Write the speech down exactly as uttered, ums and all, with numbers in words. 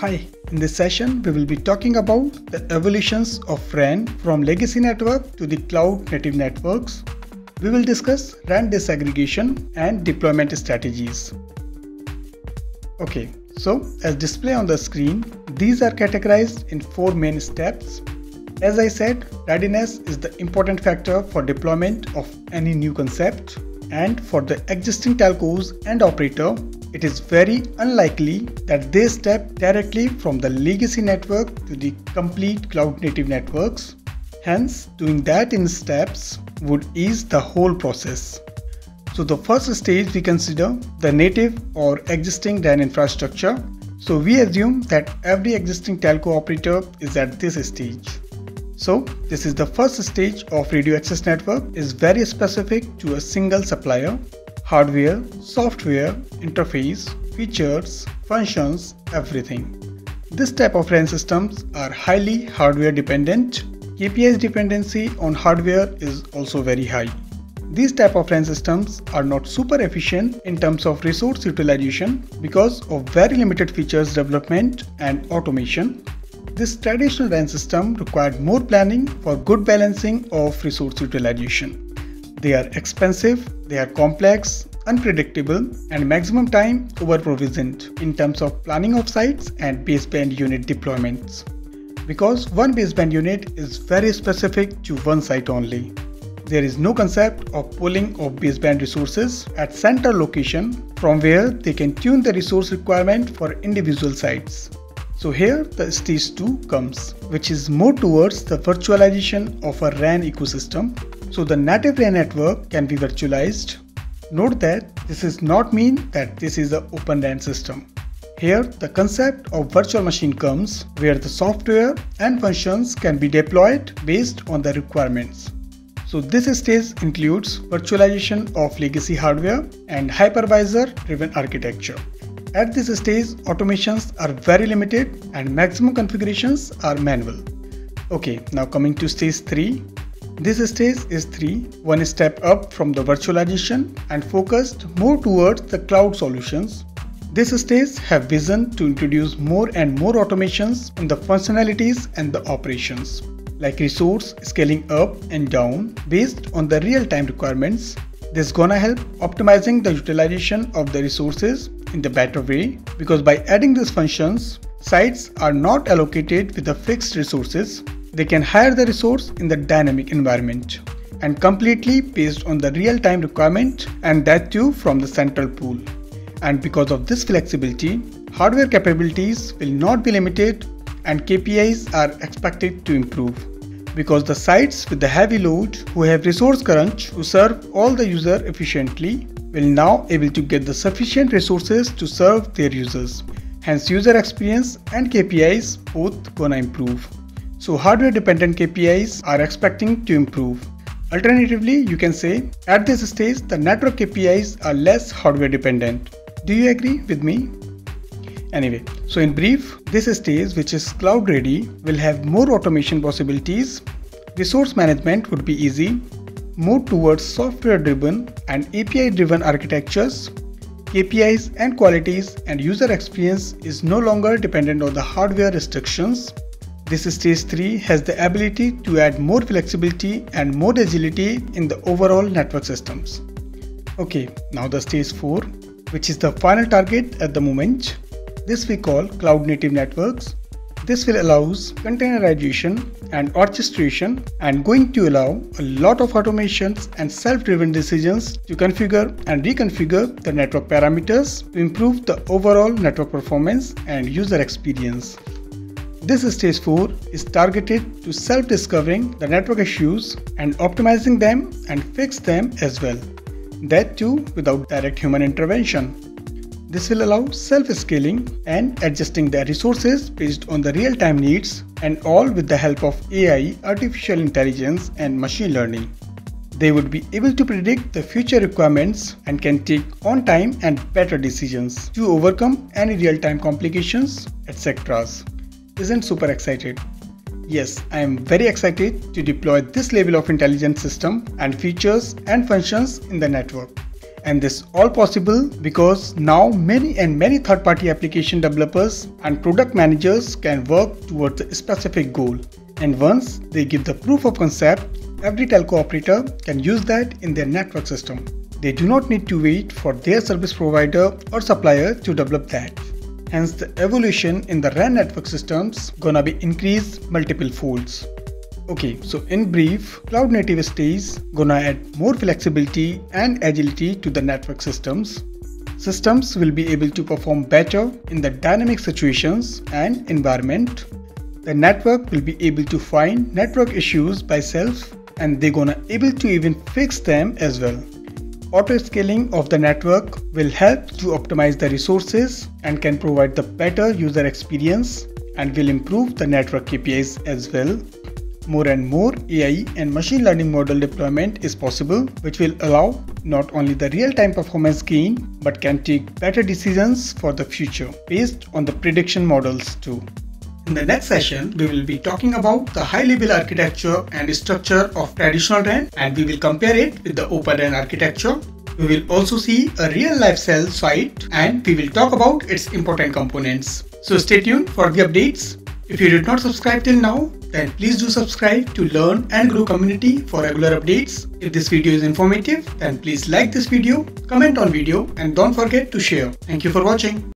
Hi, in this session we will be talking about the evolutions of R A N from legacy network to the cloud native networks. We will discuss R A N disaggregation and deployment strategies. Okay, so as displayed on the screen, these are categorized in four main steps. As I said, readiness is the important factor for deployment of any new concept, and for the existing telcos and operator, it is very unlikely that they step directly from the legacy network to the complete cloud-native networks. Hence, doing that in steps would ease the whole process. So the first stage we consider the native or existing R A N infrastructure. So we assume that every existing telco operator is at this stage. So this is the first stage of radio access network, is very specific to a single supplier. Hardware, software, interface, features, functions, everything. This type of R A N systems are highly hardware dependent. K P I's dependency on hardware is also very high. These type of R A N systems are not super efficient in terms of resource utilization because of very limited features development and automation. This traditional R A N system required more planning for good balancing of resource utilization. They are expensive, they are complex, unpredictable, and maximum time over-provisioned in terms of planning of sites and baseband unit deployments, because one baseband unit is very specific to one site only. There is no concept of pooling of baseband resources at central location from where they can tune the resource requirement for individual sites. So here the stage two comes, which is more towards the virtualization of a R A N ecosystem. So the native R A N network can be virtualized. Note that this does not mean that this is an open R A N system. Here the concept of virtual machine comes, where the software and functions can be deployed based on the requirements. So this stage includes virtualization of legacy hardware and hypervisor driven architecture. At this stage, automations are very limited and maximum configurations are manual. Okay, now coming to stage three. This stage is three, one step up from the virtualization and focused more towards the cloud solutions. This stage have vision to introduce more and more automations in the functionalities and the operations, like resource scaling up and down based on the real-time requirements. This is gonna help optimizing the utilization of the resources in the better way, because by adding these functions, sites are not allocated with the fixed resources. They can hire the resource in the dynamic environment and completely based on the real-time requirement, and that too from the central pool. And because of this flexibility, hardware capabilities will not be limited and K P Is are expected to improve, because the sites with the heavy load who have resource crunch to serve all the user efficiently will now able to get the sufficient resources to serve their users. Hence user experience and K P Is both gonna improve. So hardware dependent K P Is are expecting to improve. Alternatively, you can say at this stage the network K P Is are less hardware dependent. Do you agree with me? Anyway, so in brief, this stage, which is cloud ready, will have more automation possibilities. Resource management would be easy, more towards software driven and A P I driven architectures. K P Is and qualities and user experience is no longer dependent on the hardware restrictions. This stage three has the ability to add more flexibility and more agility in the overall network systems. Okay, now the stage four, which is the final target at the moment. This we call cloud native networks. This will allow containerization and orchestration and going to allow a lot of automations and self-driven decisions to configure and reconfigure the network parameters to improve the overall network performance and user experience. This stage four is targeted to self-discovering the network issues and optimizing them and fix them as well. That too without direct human intervention. This will allow self-scaling and adjusting the resources based on the real-time needs, and all with the help of A I, artificial intelligence and machine learning. They would be able to predict the future requirements and can take on time and better decisions to overcome any real-time complications, et cetera. Isn't super excited? Yes, I am very excited to deploy this level of intelligent system and features and functions in the network. And this all possible because now many and many third-party application developers and product managers can work towards a specific goal. And once they give the proof of concept, every telco operator can use that in their network system. They do not need to wait for their service provider or supplier to develop that. Hence, the evolution in the R A N network systems gonna be increased multiple folds. Okay, so in brief, cloud native stays gonna add more flexibility and agility to the network systems. Systems will be able to perform better in the dynamic situations and environment. The network will be able to find network issues by self, and they're gonna able to even fix them as well. Auto scaling of the network will help to optimize the resources and can provide the better user experience and will improve the network K P Is as well. More and more A I and machine learning model deployment is possible, which will allow not only the real-time performance gain but can take better decisions for the future based on the prediction models too. In the next session, we will be talking about the high-level architecture and structure of traditional R A N, and we will compare it with the Open R A N architecture. We will also see a real-life cell site and we will talk about its important components. So stay tuned for the updates. If you did not subscribe till now, then please do subscribe to Learn and Grow Community for regular updates. If this video is informative, then please like this video, comment on video, and don't forget to share. Thank you for watching.